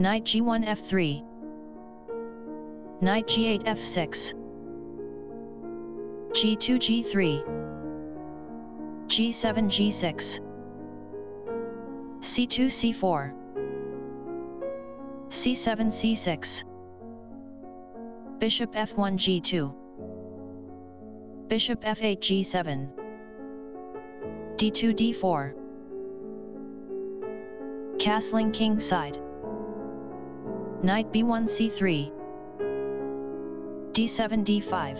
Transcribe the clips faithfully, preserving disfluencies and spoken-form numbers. Knight g one f three, Knight g eight f six, g two g three, g seven g six, c two c four, c seven c six, Bishop f one g two, Bishop f eight g seven, d two d four. Castling king side. Knight b one c three, d seven d five,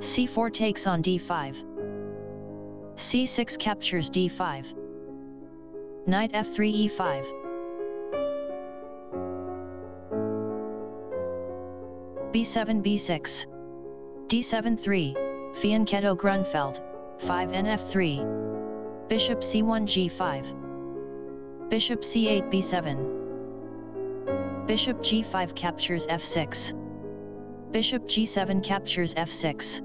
c four takes on d five, c six captures d five, Knight f three e five. b seven b six, d seven three, Fianchetto Grunfeld, five and f three, Bishop c one g five, Bishop c eight b seven, Bishop g five captures f six, Bishop g seven captures f six.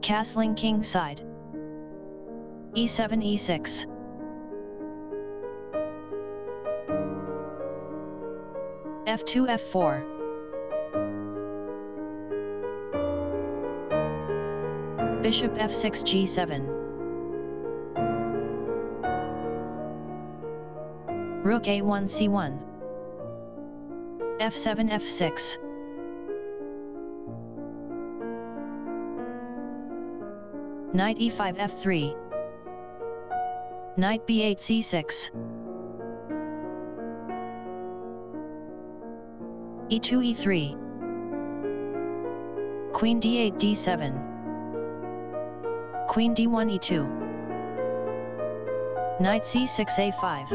Castling king side. e seven e six. f two f four, Bishop f six g seven, Rook a one c one, f seven f six. Knight e five f three, Knight b eight c six, e two e three, Queen d eight d seven, Queen d one e two, Knight c six a five,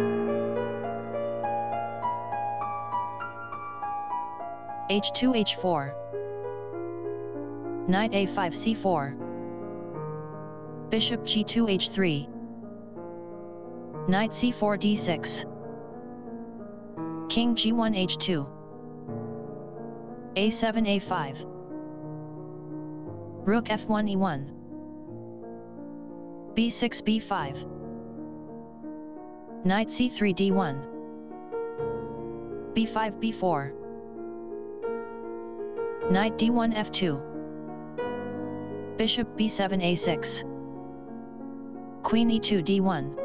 h two h four, Knight a five c four, Bishop g two h three, Knight c four d six, King g one h two, a seven a five, Rook f one e one, b six b five, Knight c three d one, b five b four, Knight d one f two, Bishop b seven a six, Queen e two d one,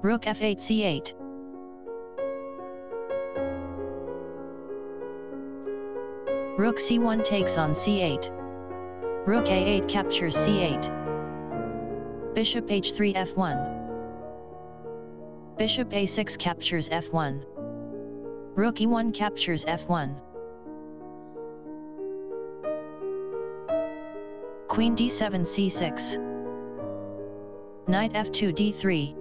Rook f eight c eight. Rook c one takes on c eight, Rook a eight captures c eight, Bishop h three f one, Bishop a six captures f one, Rook e one captures f one, Queen d seven c six, Knight f two d three,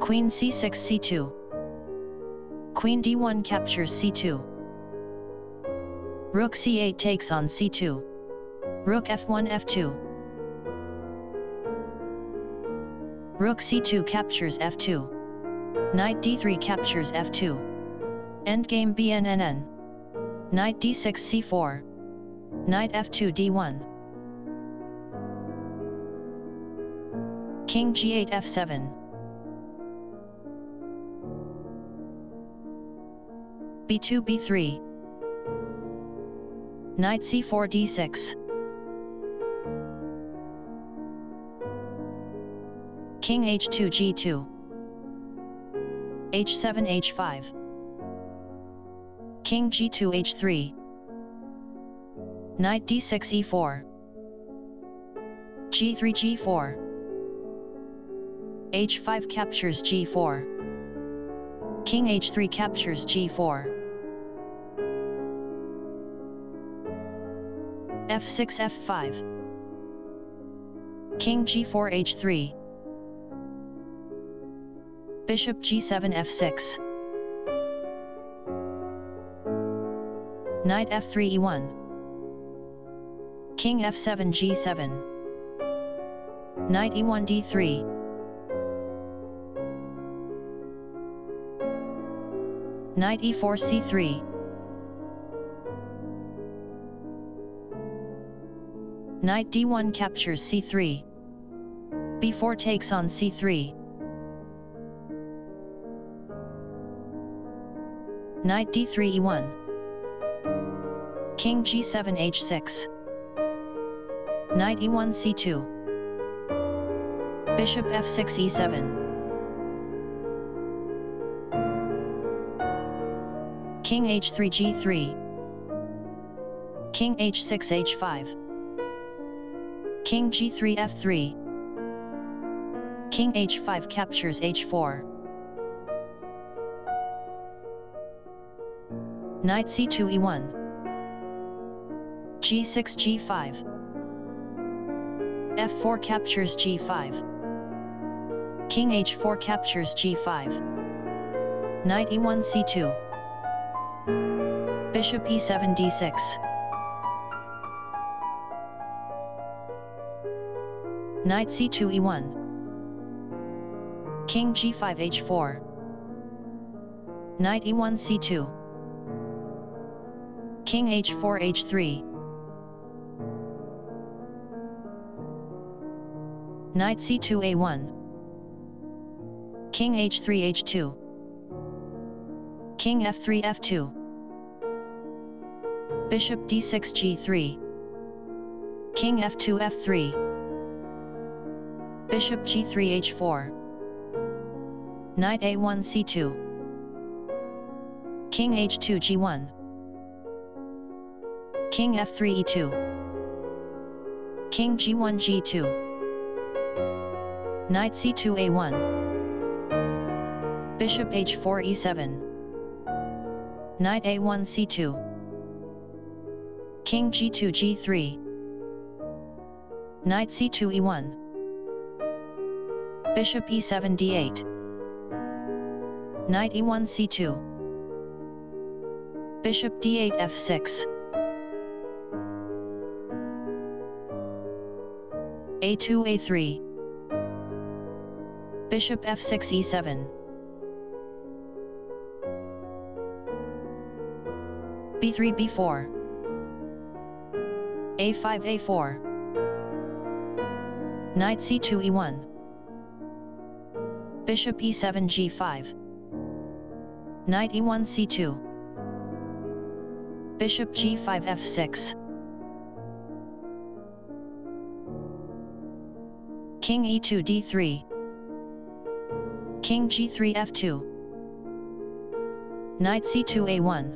Queen c six c two, Queen d one captures c two, Rook c eight takes on c two, Rook f one f two, Rook c two captures f two, Knight d three captures f two, endgame B N N N, Knight d six c four, Knight f two d one, King g eight f seven, b two b three, Knight c four d six, King h two g two, h seven h five, King g two h three, Knight d six e four, g three g four, h five captures g four, King h three captures g four, f six f five, King g four h three, Bishop g seven f six, Knight f three e one, King f seven g seven, Knight e one d three, Knight e four c three, Knight d one captures c three. b four takes on c three. Knight d three e one. King g seven h six. Knight e one c two. Bishop f six e seven. King h three g three. King h six h five. King g three f three. King h five captures h four. Knight c two e one. g six g five. f four captures g five. King h four captures g five. Knight e one c two. Bishop e seven d six. Knight c two e one. King g five h four. Knight e one c two. King h four h three. Knight c two a one. King h three h two. King f three f two. Bishop d six g three. King f two f three. Bishop g three h four. Knight a one c two. King h two g one. King f three e two. King g one g two. Knight c two a one. Bishop h four e seven. Knight a one c two. King g two g three. Knight c two e one. Bishop e seven d eight. Knight e one c two. Bishop d eight f six. a two a three. Bishop f six e seven. b three b four. a five a four. Knight c two e one. Bishop e seven g five. Knight e one c two. Bishop g five f six. King e two d three. King g three f two. Knight c two a one.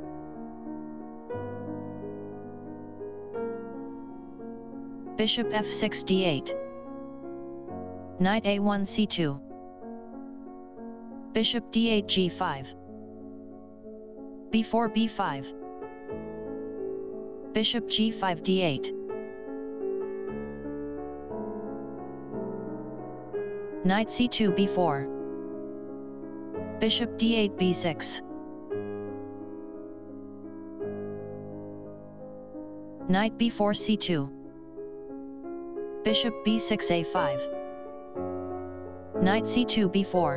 Bishop f six d eight. Knight a one c two. Bishop d eight g five. b four b five. Bishop g five d eight. Knight c two b four. Bishop d eight b six. Knight b four c two. Bishop b six a five. Knight c two b four.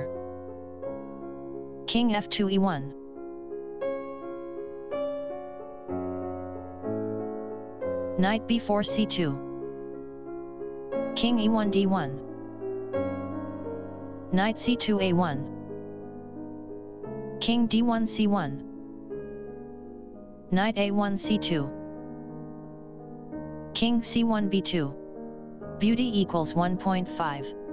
King f two e one. Knight b four c two. King e one d one. Knight c two a one. King d one c one. Knight a one c two. King c one b two. Beauty equals one point five.